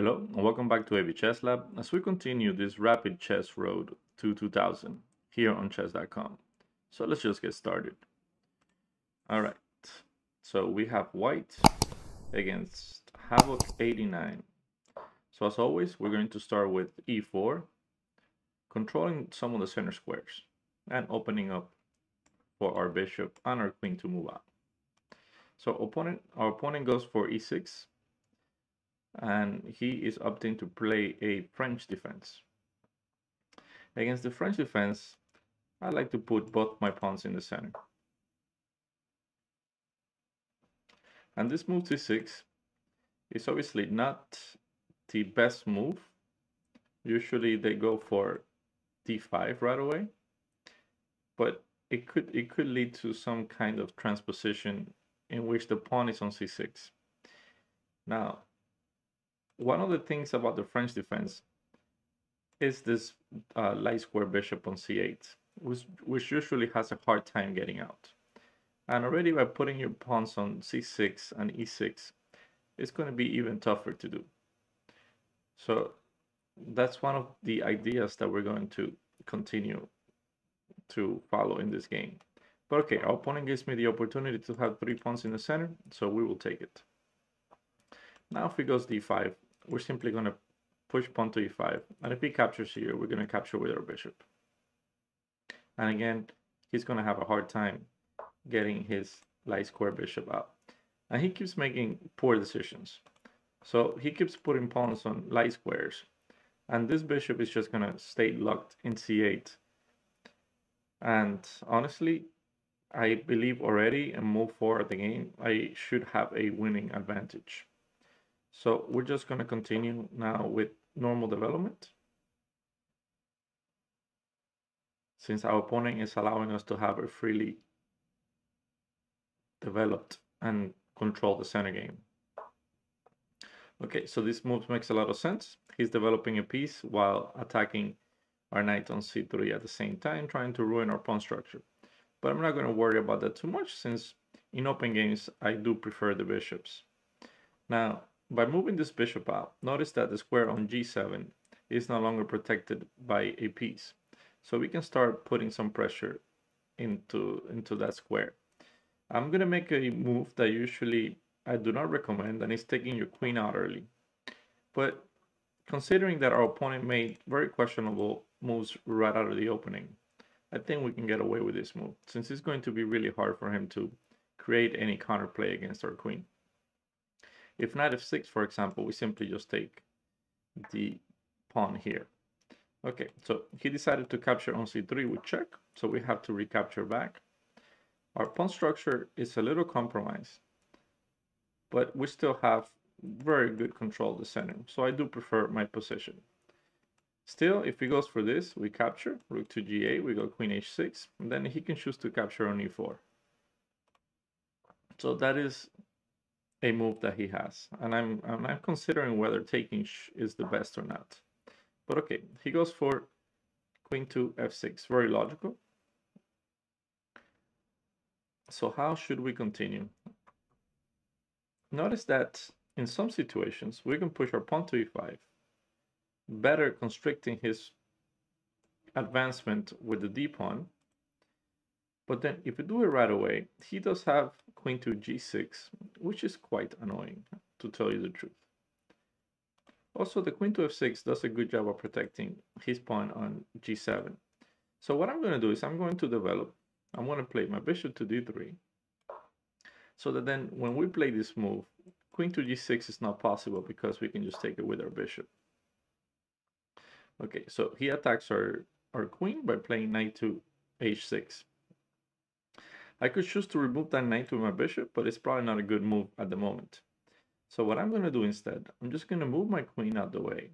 Hello and welcome back to AV Chess Lab as we continue this rapid chess road to 2000 here on Chess.com. So let's just get started. All right, so we have White against Havoc89. So as always, we're going to start with e4, controlling some of the center squares and opening up for our bishop and our queen to move out. So our opponent goes for e6. And he is opting to play a French defense. Against the French defense, I like to put both my pawns in the center. And this move c6 is obviously not the best move. Usually they go for d5 right away, but it could lead to some kind of transposition in which the pawn is on c6. Now, one of the things about the French defense is this light square bishop on c8, which usually has a hard time getting out. And already by putting your pawns on c6 and e6, it's going to be even tougher to do. So that's one of the ideas that we're going to continue to follow in this game. But okay, our opponent gives me the opportunity to have three pawns in the center, so we will take it. Now if he goes d5, we're simply going to push pawn to e5, and if he captures here, we're going to capture with our bishop. And again, he's going to have a hard time getting his light square bishop out. And he keeps making poor decisions. So he keeps putting pawns on light squares, and this bishop is just going to stay locked in c8. And honestly, I believe already and move forward the game, I should have a winning advantage. So we're just going to continue now with normal development, since our opponent is allowing us to have a freely developed and control the center game. Okay, so this move makes a lot of sense. He's developing a piece while attacking our knight on c3 at the same time, trying to ruin our pawn structure. But I'm not going to worry about that too much, since in open games, I do prefer the bishops. Now, by moving this bishop out, notice that the square on g7 is no longer protected by a piece. So we can start putting some pressure into that square. I'm going to make a move that usually I do not recommend, and it's taking your queen out early. But considering that our opponent made very questionable moves right out of the opening, I think we can get away with this move, since it's going to be really hard for him to create any counterplay against our queen. If knight f6, for example, we simply just take the pawn here. Okay, so he decided to capture on c3 with check, so we have to recapture back. Our pawn structure is a little compromised, but we still have very good control of the center, so I do prefer my position. Still, if he goes for this, we capture, rook to g8, we go queen h6, and then he can choose to capture on e4. So that is a move that he has, and I'm considering whether taking is the best or not. But okay, he goes for queen to f6, very logical. So how should we continue? Notice that in some situations we can push our pawn to e5, better constricting his advancement with the d-pawn. But then if we do it right away, he does have queen to g6, which is quite annoying, to tell you the truth. Also, the queen to f6 does a good job of protecting his pawn on g7. So what I'm going to do is I'm going to develop. I'm going to play my bishop to d3, so that then when we play this move, queen to g6 is not possible because we can just take it with our bishop. Okay, so he attacks our queen by playing knight to h6. I could choose to remove that knight with my bishop, but it's probably not a good move at the moment. So what I'm going to do instead, I'm just going to move my queen out of the way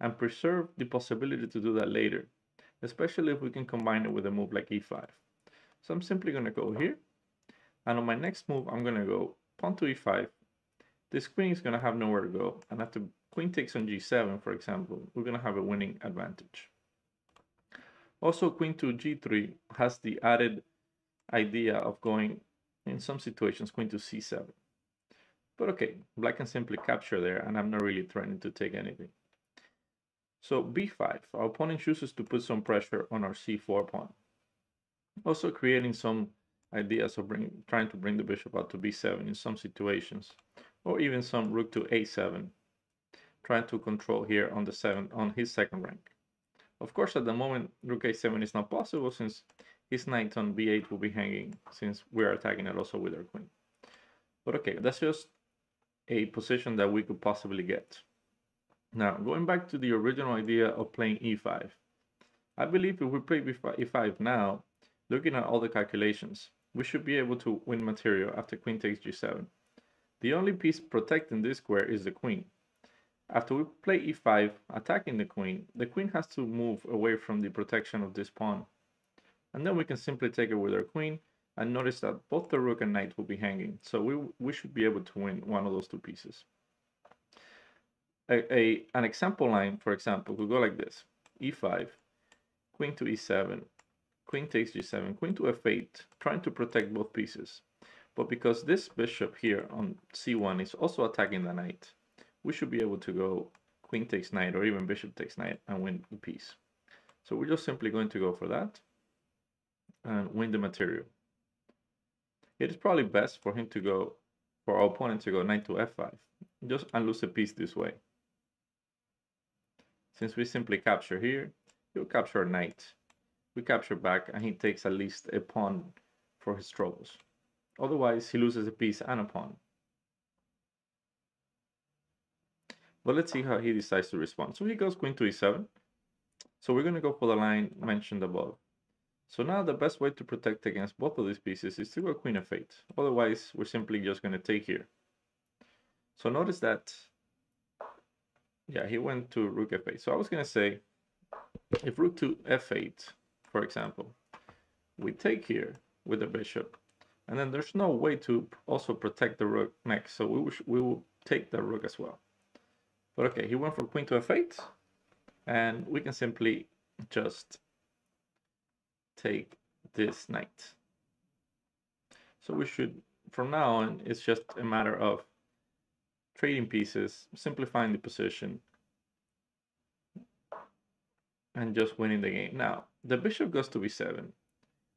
and preserve the possibility to do that later, especially if we can combine it with a move like e5. So I'm simply going to go here, and on my next move, I'm going to go pawn to e5. This queen is going to have nowhere to go, and after queen takes on g7, for example, we're going to have a winning advantage. Also, queen to g3 has the added idea of going, in some situations, queen to c7. But okay, black can simply capture there, and I'm not really threatening to take anything. So b5, our opponent chooses to put some pressure on our c4 pawn. Also creating some ideas of trying to bring the bishop out to b7 in some situations, or even some rook to a7, trying to control here on the his second rank. Of course, at the moment, rook a7 is not possible since his knight on b8 will be hanging, since we are attacking it also with our queen. But okay, that's just a position that we could possibly get. Now, going back to the original idea of playing e5, I believe if we play e5 now, looking at all the calculations, we should be able to win material after queen takes g7. The only piece protecting this square is the queen. After we play e5, attacking the queen has to move away from the protection of this pawn. And then we can simply take it with our queen, and notice that both the rook and knight will be hanging, so we should be able to win one of those two pieces. An example line, for example, could go like this: e5, queen to e7, queen takes g7, queen to f8, trying to protect both pieces. But because this bishop here on c1 is also attacking the knight, we should be able to go queen takes knight, or even bishop takes knight, and win the piece. So we're just simply going to go for that and win the material. It is probably best for him to go, for our opponent to go knight to f5, just and lose a piece this way. Since we simply capture here, he'll capture a knight. We capture back, and he takes at least a pawn for his troubles. Otherwise, he loses a piece and a pawn. But let's see how he decides to respond. So he goes queen to e7. So we're going to go for the line mentioned above. So now the best way to protect against both of these pieces is to go queen f8. Otherwise, we're simply just going to take here. So notice that, yeah, he went to rook f8. So I was going to say, if rook to f8, for example, we take here with the bishop, and then there's no way to also protect the rook next, so we will take the rook as well. But okay, he went for queen to f8, and we can simply just take this knight. So we should, from now on, it's just a matter of trading pieces, simplifying the position, and just winning the game. Now, the bishop goes to b7.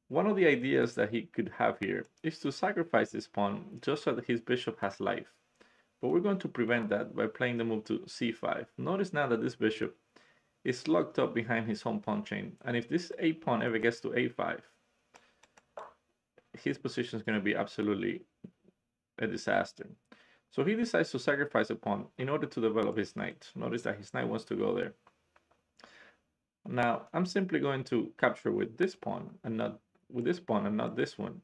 One of the ideas that he could have here is to sacrifice this pawn just so that his bishop has life. But we're going to prevent that by playing the move to c5. Notice now that this bishop is locked up behind his own pawn chain, and if this a pawn ever gets to a5, his position is going to be absolutely a disaster. So he decides to sacrifice a pawn in order to develop his knight. Notice that his knight wants to go there. Now, I'm simply going to capture with this pawn and not with this pawn and not this one.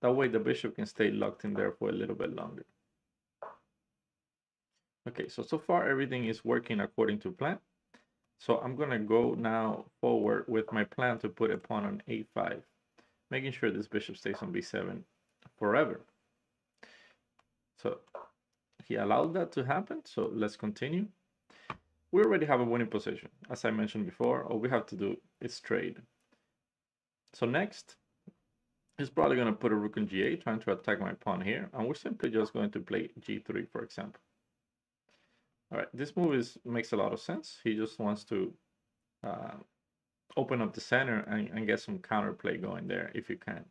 That way the bishop can stay locked in there for a little bit longer. Okay, so far everything is working according to plan. So I'm going to go now forward with my plan to put a pawn on a5, making sure this bishop stays on b7 forever. So he allowed that to happen, so let's continue. We already have a winning position. As I mentioned before, all we have to do is trade. So next, he's probably going to put a rook on g8, trying to attack my pawn here. And we're simply just going to play g3, for example. All right, this move makes a lot of sense. He just wants to open up the center and get some counterplay going there, if you can.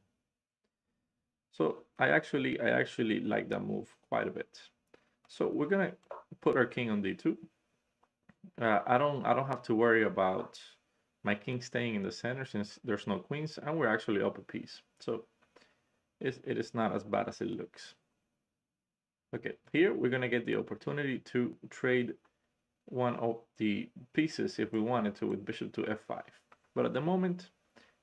So I actually like that move quite a bit. So we're going to put our king on d2. I don't have to worry about my king staying in the center since there's no queens, and we're actually up a piece. So it is not as bad as it looks. Okay, here we're going to get the opportunity to trade one of the pieces if we wanted to with bishop to f5. But at the moment,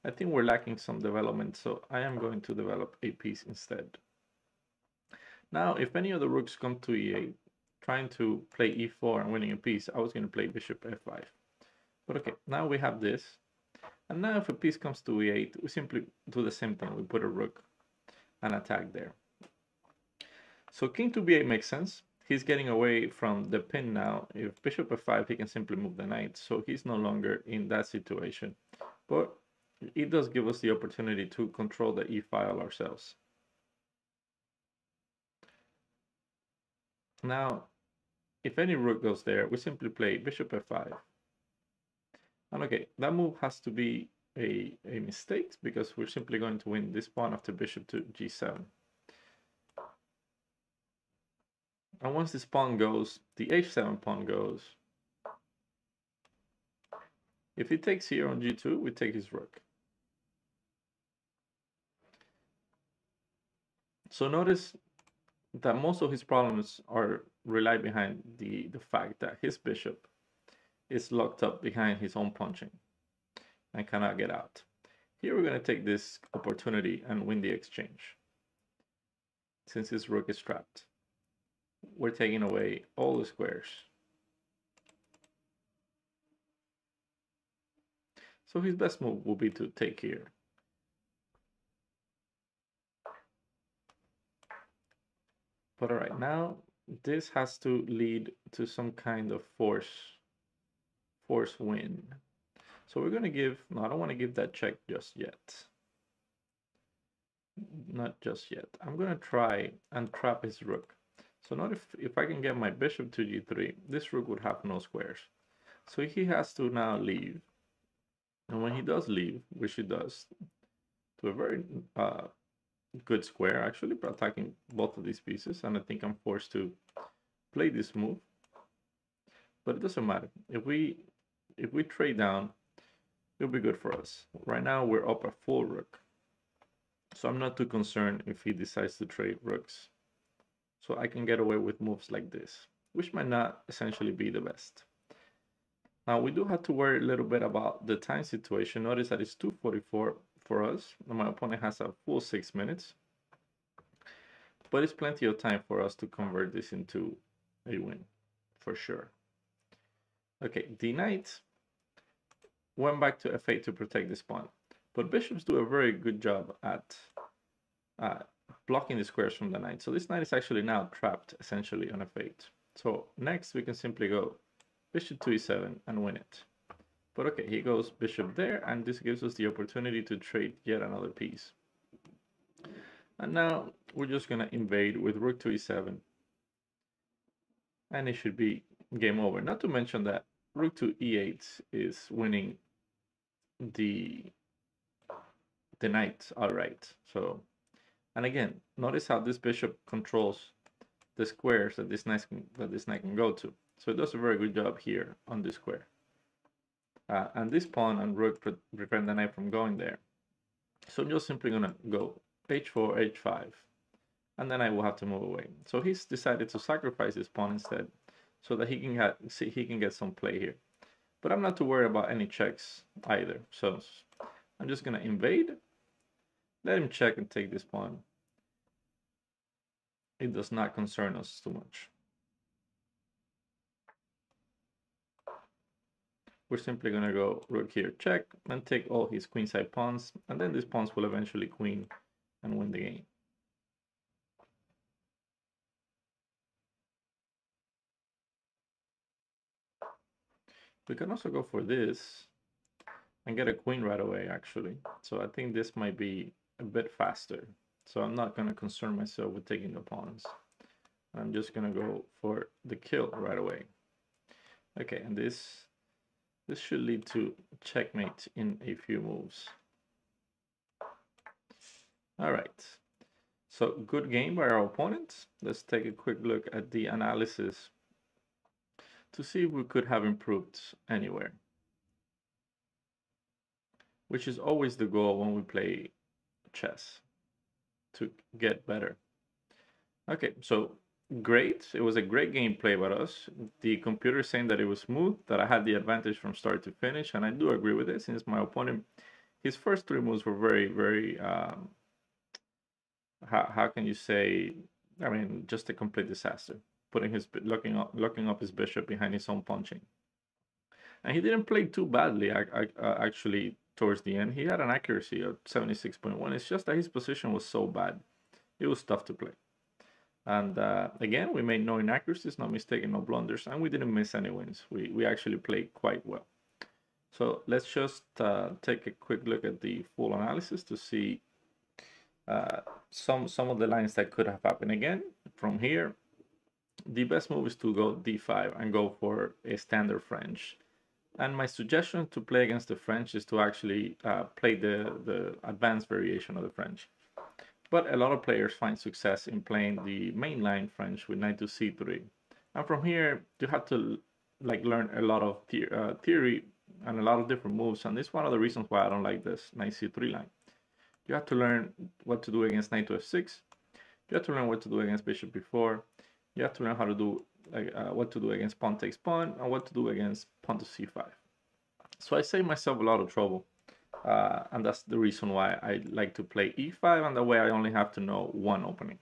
I think we're lacking some development, so I am going to develop a piece instead. Now, if any of the rooks come to e8, trying to play e4 and winning a piece, I was going to play bishop f5. But okay, now we have this. And now if a piece comes to e8, we simply do the same thing. We put a rook and attack there. So king to b8 makes sense. He's getting away from the pin now. If bishop f5, he can simply move the knight. So he's no longer in that situation. But it does give us the opportunity to control the e-file ourselves. Now, if any rook goes there, we simply play bishop f5. And okay, that move has to be a mistake, because we're simply going to win this pawn after bishop to g7. And once this pawn goes, the h7 pawn goes. If he takes here on g2, we take his rook. So notice that most of his problems are rely behind the fact that his bishop is locked up behind his own punching and cannot get out. Here we're going to take this opportunity and win the exchange. Since his rook is trapped, we're taking away all the squares. So his best move will be to take here. But all right, now this has to lead to some kind of force win. So we're going to give, no, I don't want to give that check just yet. Not just yet. I'm going to try and trap his rook. So not if I can get my bishop to g3, this rook would have no squares. So he has to now leave. And when he does leave, which he does, to a very good square actually, but attacking both of these pieces, and I think I'm forced to play this move. But it doesn't matter. If we trade down, it'll be good for us. Right now we're up a full rook, so I'm not too concerned if he decides to trade rooks. So I can get away with moves like this, which might not essentially be the best. Now we do have to worry a little bit about the time situation. Notice that it's 2:44 for us, and my opponent has a full 6 minutes. But it's plenty of time for us to convert this into a win, for sure. Okay, the knight went back to f8 to protect this pawn. But bishops do a very good job at blocking the squares from the knight. So this knight is actually now trapped, essentially, on f8. So next, we can simply go bishop to e7 and win it. But okay, he goes bishop there, and this gives us the opportunity to trade yet another piece. And now we're just going to invade with rook to e7. And it should be game over. Not to mention that rook to e8 is winning the knight outright. So, and again, notice how this bishop controls the squares that this knight can go to. So it does a very good job here on this square. And this pawn and rook prevent the knight from going there. So I'm just simply going to go h4, h5, and then I will have to move away. So he's decided to sacrifice this pawn instead, so that he can get some play here. But I'm not too worried about any checks either. So I'm just going to invade, let him check and take this pawn. It does not concern us too much. We're simply going to go rook here, check, and take all his queenside pawns, and then these pawns will eventually queen and win the game. We can also go for this and get a queen right away, actually. So I think this might be a bit faster. So I'm not going to concern myself with taking the pawns. I'm just going to go for the kill right away. Okay, and this should lead to checkmate in a few moves. All right, so good game by our opponent. Let's take a quick look at the analysis to see if we could have improved anywhere, which is always the goal when we play chess, to get better. Okay, so great. It was a great game played by us. The computer is saying that it was smooth, that I had the advantage from start to finish, and I do agree with it, since my opponent, his first three moves were very, how can you say, I mean, just a complete disaster, putting his, locking up his bishop behind his own punching. And he didn't play too badly, actually, towards the end. He had an accuracy of 76.1. It's just that his position was so bad, it was tough to play. And again, we made no inaccuracies, no mistakes, no blunders, and we didn't miss any wins. We actually played quite well. So let's just take a quick look at the full analysis to see some of the lines that could have happened. Again, from here, the best move is to go d5 and go for a standard French. And my suggestion to play against the French is to actually play the advanced variation of the French. But a lot of players find success in playing the mainline French with knight to c3. And from here, you have to learn a lot of theory and a lot of different moves. And this is one of the reasons why I don't like this knight c3 line. You have to learn what to do against knight to f6. You have to learn what to do against bishop b4. You have to learn how to do what to do against pawn takes pawn and what to do against pawn to c5. So I save myself a lot of trouble, and that's the reason why I like to play e5, and that way I only have to know one opening.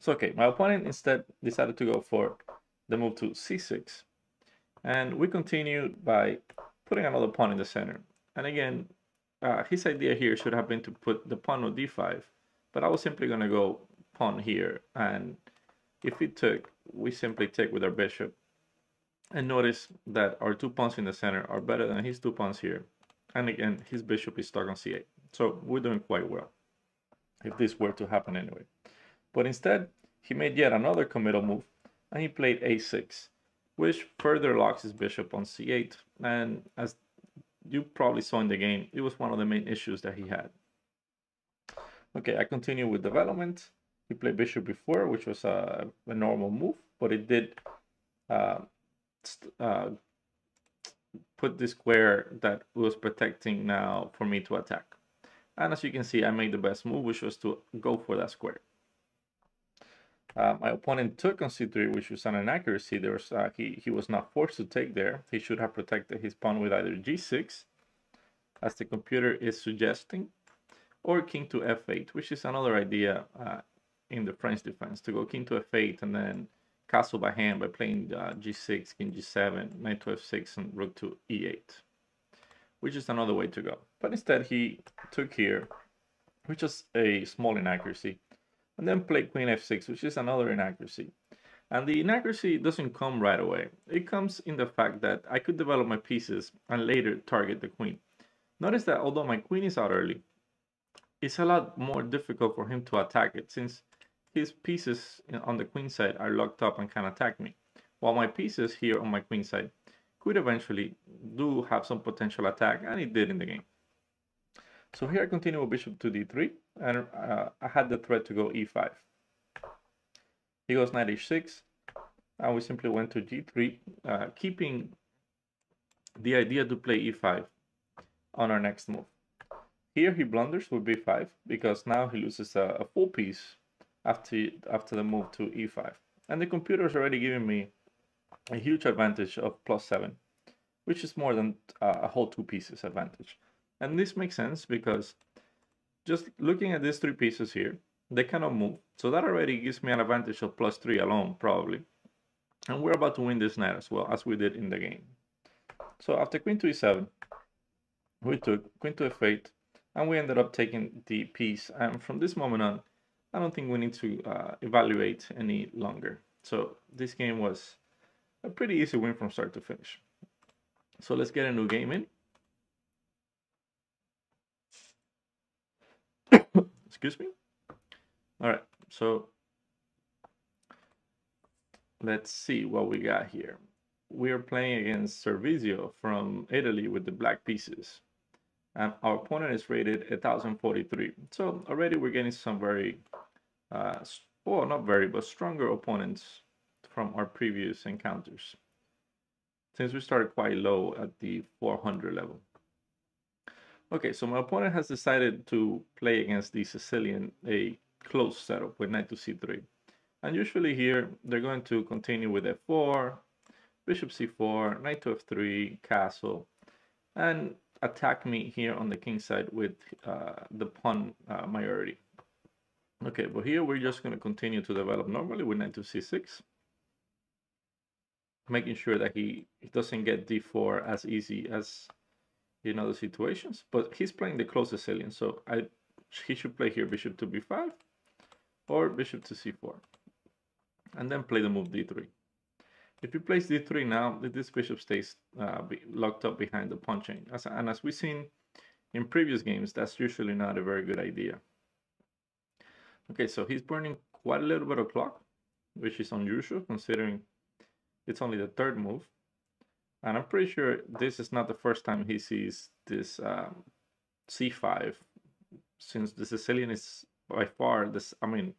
So okay, my opponent instead decided to go for the move to c6, and we continued by putting another pawn in the center. And again, his idea here should have been to put the pawn on d5, but I was simply going to go pawn here, and if it took, we simply take with our bishop. And notice that our two pawns in the center are better than his two pawns here. And again, his bishop is stuck on c8. So we're doing quite well, if this were to happen anyway. But instead, he made yet another committal move, and he played a6, which further locks his bishop on c8. And as you probably saw in the game, it was one of the main issues that he had. Okay, I continue with development. He played bishop b4, which was a normal move, but it did put the square that was protecting now for me to attack. And as you can see, I made the best move, which was to go for that square. My opponent took on c3, which was an inaccuracy. There was, he was not forced to take there. He should have protected his pawn with either g6, as the computer is suggesting, or king to f8, which is another idea in the French defense, to go king to f8 and then castle by hand by playing g6, king g7, knight to f6, and rook to e8, which is another way to go. But instead he took here, which is a small inaccuracy, and then played queen f6, which is another inaccuracy. And the inaccuracy doesn't come right away. It comes in the fact that I could develop my pieces and later target the queen. Notice that although my queen is out early, it's a lot more difficult for him to attack it, since his pieces on the queen side are locked up and can attack me, while my pieces here on my queen side could eventually do have some potential attack, and it did in the game. So here I continue with bishop to d3, and I had the threat to go e5. He goes knight h6, and we simply went to g3, keeping the idea to play e5 on our next move. Here he blunders with b5, because now he loses a full piece after the move to e5. And the computer is already giving me a huge advantage of +7, which is more than a whole two pieces advantage. And this makes sense, because just looking at these three pieces here, they cannot move. So that already gives me an advantage of +3 alone, probably. And we're about to win this knight as well, as we did in the game. So after queen to e7, we took queen to f8, and we ended up taking the piece. And from this moment on, I don't think we need to evaluate any longer. So this game was a pretty easy win from start to finish. So let's get a new game in. Excuse me. All right, so let's see what we got here. We are playing against Servizio from Italy with the black pieces. And our opponent is rated 1043. So already we're getting some very, well, not very, but stronger opponents from our previous encounters, since we started quite low at the 400 level. Okay, so my opponent has decided to play against the Sicilian a close setup with knight to c3. And usually here, they're going to continue with f4, bishop c4, knight to f3, castle, and attack me here on the king side with the pawn majority. Okay, but here we're just going to continue to develop normally with knight to c6, making sure that he doesn't get d4 as easy as in other situations. But he's playing the close Sicilian, so he should play here bishop to b5 or bishop to c4, and then play the move d3. If he plays d3 now, this bishop stays locked up behind the pawn chain. And as we've seen in previous games, that's usually not a very good idea. Okay, so he's burning quite a little bit of clock. which is unusual considering it's only the third move. And I'm pretty sure this is not the first time he sees this c5, since the Sicilian is by far this. I mean,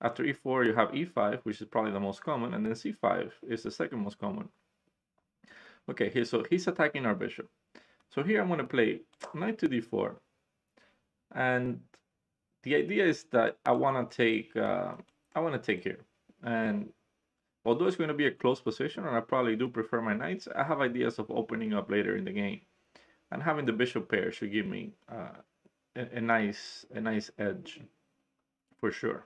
after e4 you have e5, which is probably the most common, and then c5 is the second most common. Okay, here, so he's attacking our bishop. So here I'm going to play knight to d4, and the idea is that I want to take here. And although it's going to be a close position, and I probably do prefer my knights, I have ideas of opening up later in the game, and having the bishop pair should give me a nice edge for sure.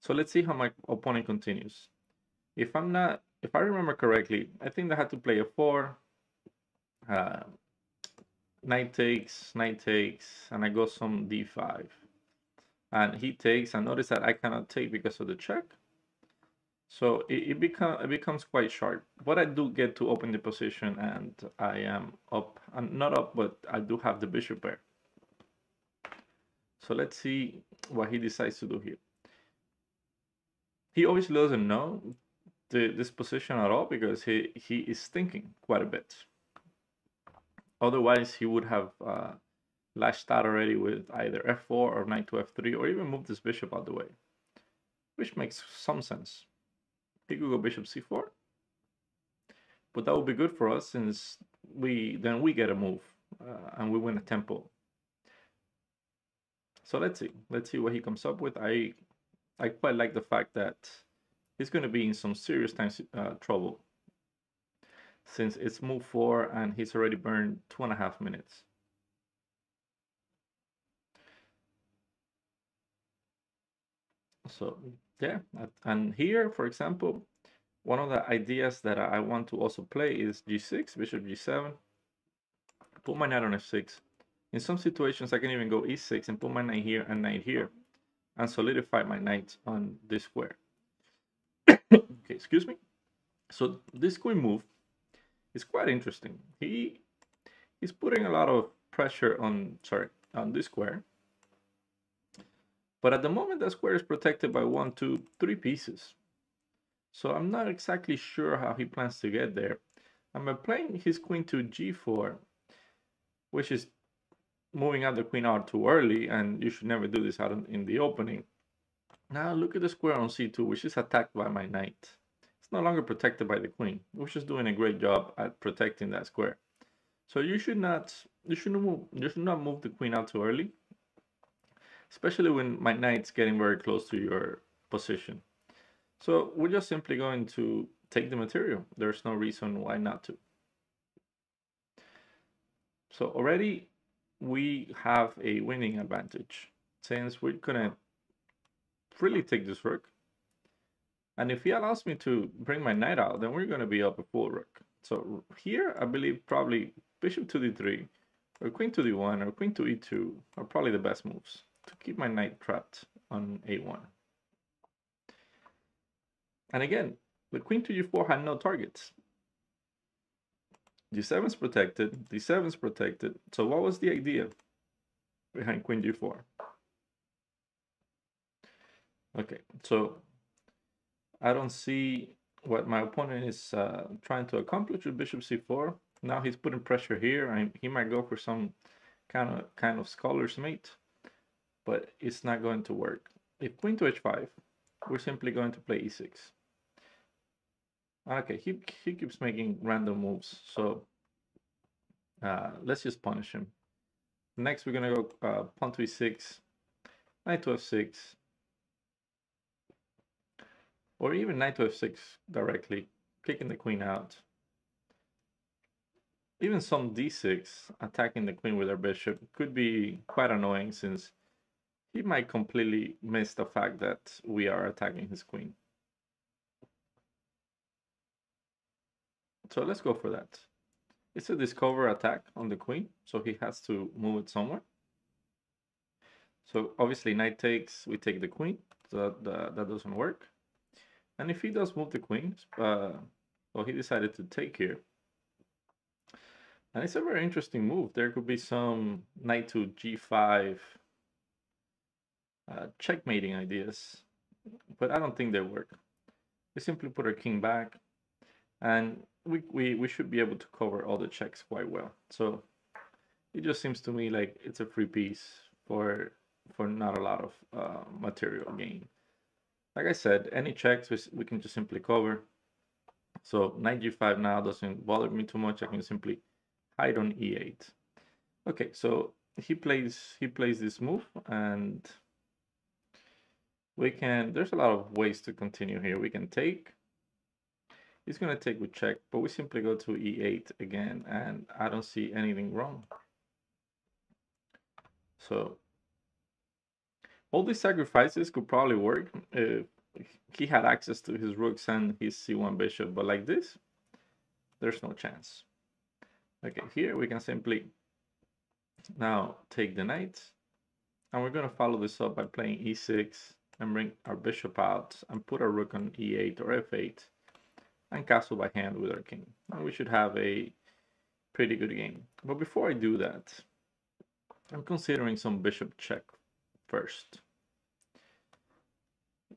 So let's see how my opponent continues. If I remember correctly, I think they had to play a four, knight takes, and I go some d5. And he takes, and notice that I cannot take because of the check. So it becomes quite sharp. But I do get to open the position, and I am up, and not up, but I do have the bishop pair. So let's see what he decides to do here. He obviously doesn't know this position at all, because he is thinking quite a bit. Otherwise, he would have lashed out already with either f4 or knight to f3, or even moved this bishop out the way, which makes some sense. He could go bishop c4, but that would be good for us, since then we get a move and we win a tempo. So let's see what he comes up with. I quite like the fact that he's going to be in some serious time trouble, since it's move 4 and he's already burned 2.5 minutes. So yeah, and here, for example, one of the ideas that I want to also play is g6, bishop g7, put my knight on f6. In some situations I can even go e6 and put my knight here and knight here, and solidify my knight on this square. Okay, excuse me. So this queen move is quite interesting. He's putting a lot of pressure on this square. But at the moment, that square is protected by 1, 2, 3 pieces. So I'm not exactly sure how he plans to get there. I'm playing his queen to g4, which is moving out the queen out too early, and you should never do this out in the opening. Now look at the square on c2, which is attacked by my knight. It's no longer protected by the queen, which is doing a great job at protecting that square. So you should not move the queen out too early, especially when my knight's getting very close to your position. So we're just simply going to take the material. There's no reason why not to. So already we have a winning advantage, since we're gonna freely take this rook. And if he allows me to bring my knight out, then we're gonna be up a full rook. So here, I believe probably bishop to d3, or queen to d1, or queen to e2 are probably the best moves to keep my knight trapped on a1. And again, the queen to g4 had no targets. g7 is protected, d7 is protected. So what was the idea behind queen g4? Okay, so I don't see what my opponent is trying to accomplish with bishop c4. Now he's putting pressure here, and he might go for some kind of scholar's mate. But it's not going to work. If queen to h5, we're simply going to play e6. Okay, he keeps making random moves, so let's just punish him. Next, we're gonna go pawn to e6, knight to f6, or even knight to f6 directly, kicking the queen out. Even some d6, attacking the queen with our bishop, could be quite annoying, since he might completely miss the fact that we are attacking his queen. So let's go for that. It's a discover attack on the queen, so he has to move it somewhere. So obviously knight takes, we take the queen, so that doesn't work. And if he does move the queen, well, he decided to take here. And it's a very interesting move. There could be some knight to g5, checkmating ideas, but I don't think they work. We simply put our king back, and we should be able to cover all the checks quite well. So it just seems to me like it's a free piece for not a lot of material gain. Like I said, any checks we can just simply cover. So knight g5 now doesn't bother me too much. I can simply hide on e8. Okay, so he plays this move, and we can, there's a lot of ways to continue here. We can take. He's going to take with check, but we simply go to e8 again, and I don't see anything wrong. So all these sacrifices could probably work if he had access to his rooks and his c1 bishop, but like this, there's no chance. Okay, here we can simply now take the knight, and we're going to follow this up by playing e6 and bring our bishop out and put our rook on e8 or f8 and castle by hand with our king. And we should have a pretty good game. But before I do that, I'm considering some bishop check first.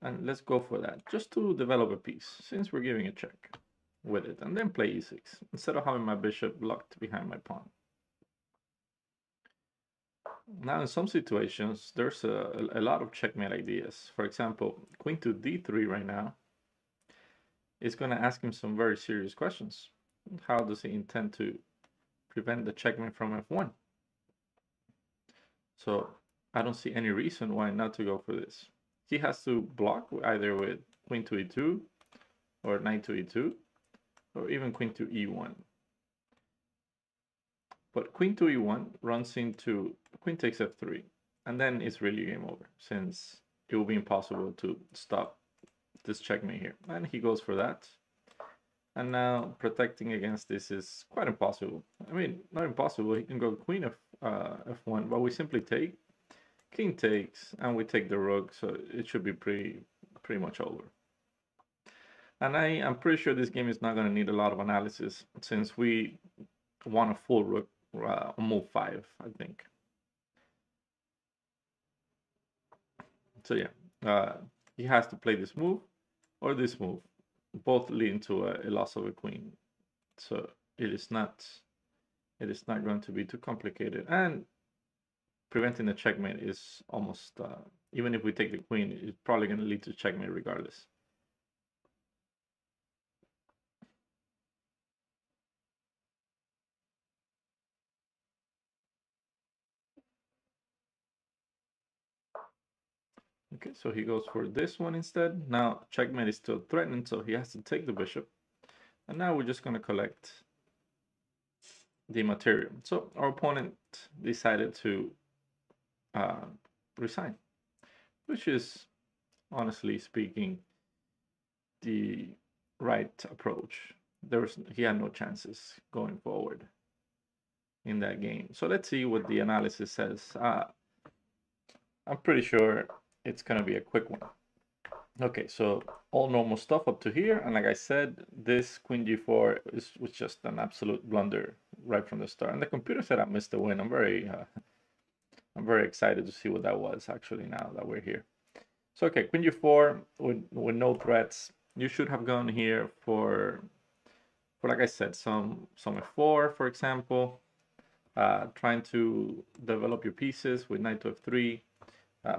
And let's go for that, just to develop a piece, since we're giving a check with it, and then play e6, instead of having my bishop locked behind my pawn. Now, in some situations, there's a lot of checkmate ideas. For example, queen to d3 right now is going to ask him some very serious questions. How does he intend to prevent the checkmate from f1? So I don't see any reason why not to go for this. He has to block either with queen to e2, or knight to e2, or even queen to e1. But queen to e1 runs into queen takes f3, and then it's really game over, since it will be impossible to stop this checkmate here. And he goes for that. And now protecting against this is quite impossible. I mean, not impossible. He can go queen f1, but we simply take. King takes, and we take the rook, so it should be pretty much over. And I am pretty sure this game is not going to need a lot of analysis, since we won a full rook on move 5, I think. So yeah, he has to play this move or this move. Both lead to a loss of a queen. So it is not going to be too complicated. And preventing the checkmate is almost, even if we take the queen, it's probably going to lead to checkmate regardless. Okay, so he goes for this one instead. Now checkmate is still threatened, so he has to take the bishop. And now we're just going to collect the material. So our opponent decided to resign, which is, honestly speaking, the right approach. He had no chances going forward in that game. So let's see what the analysis says. I'm pretty sure it's going to be a quick one. Okay, so all normal stuff up to here. And like I said, this queen g4 was just an absolute blunder right from the start. And the computer said I missed the win. I'm very excited to see what that was, actually, now that we're here. So, okay, queen g4 with no threats. You should have gone here for like I said, some f4, for example, trying to develop your pieces with knight to f3.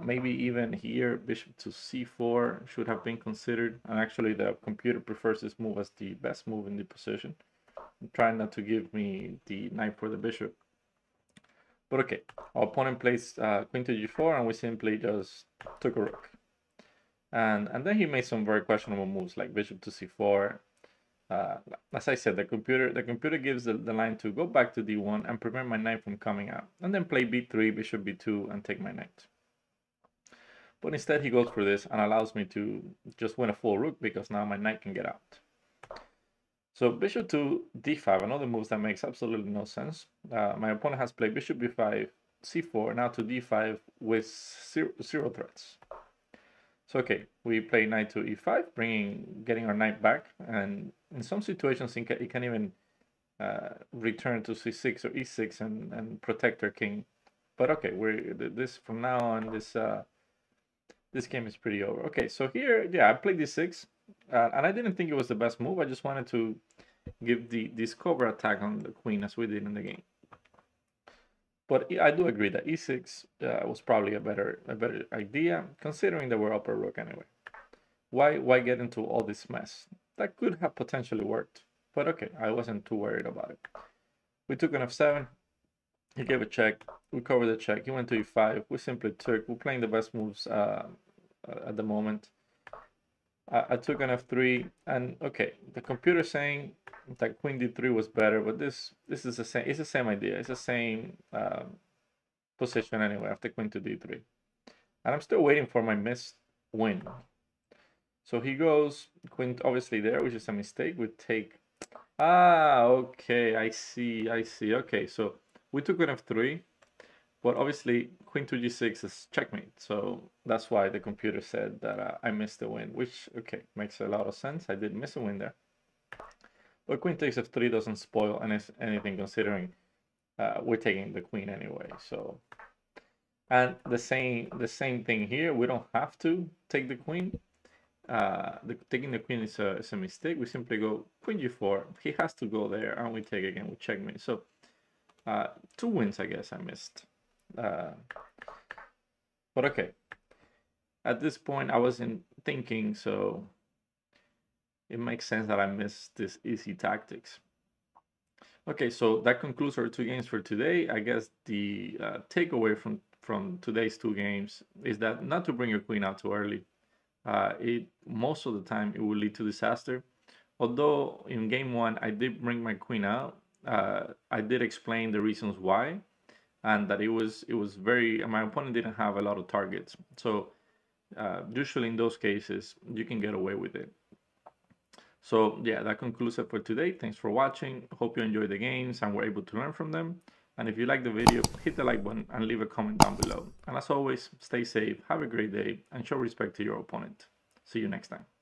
Maybe even here, bishop to c4 should have been considered. And actually, the computer prefers this move as the best move in the position. I'm trying not to give me the knight for the bishop. But okay, our opponent plays queen to g4, and we simply just took a rook. And then he made some very questionable moves like bishop to c4. As I said, the computer gives the line to go back to d1 and prevent my knight from coming out. And then play b3, bishop b2, and take my knight. But instead he goes for this and allows me to just win a full rook, because now my knight can get out. So bishop to d5, another move that makes absolutely no sense. My opponent has played bishop b5, c4, now to d5 with zero threats. So okay, we play knight to e5, getting our knight back, and in some situations it can even return to c6 or e6 and protect our king. But okay, this from now on, this this game is pretty over. Okay, so here, yeah, I played d6, and I didn't think it was the best move. I just wanted to give this cover attack on the queen as we did in the game. But I do agree that e6 was probably a better idea, considering that we're upper rook anyway. Why get into all this mess? That could have potentially worked, but okay, I wasn't too worried about it. We took an f7. He gave a check. We covered the check. He went to e5. We simply took. We're playing the best moves at the moment. I took an f3, and okay, the computer saying that queen d3 was better, but this is the same. It's the same idea. It's the same position anyway. After queen to d3, and I'm still waiting for my missed win. So he goes queen obviously there, which is a mistake. We take. Ah, okay. I see. Okay, so we took queen f3, but obviously queen to g6 is checkmate. So that's why the computer said that I missed the win, which, okay, makes a lot of sense. I did miss a win there. But queen takes f3 doesn't spoil anything, considering we're taking the queen anyway. So, and the same thing here. We don't have to take the queen. Taking the queen is a mistake. We simply go queen g4. He has to go there, and we take again. We checkmate. So. Two wins, I guess I missed, but okay. At this point, I wasn't thinking, so it makes sense that I missed this easy tactics. Okay, so that concludes our two games for today. I guess the takeaway from today's two games is that not to bring your queen out too early. Most of the time it will lead to disaster. Although in game one I did bring my queen out. I did explain the reasons why, and that it was very, my opponent didn't have a lot of targets, so usually in those cases you can get away with it. So yeah, that concludes it for today. Thanks for watching. Hope you enjoyed the games and were able to learn from them, and if you like the video, hit the like button and leave a comment down below. And as always, stay safe, have a great day, and show respect to your opponent. See you next time.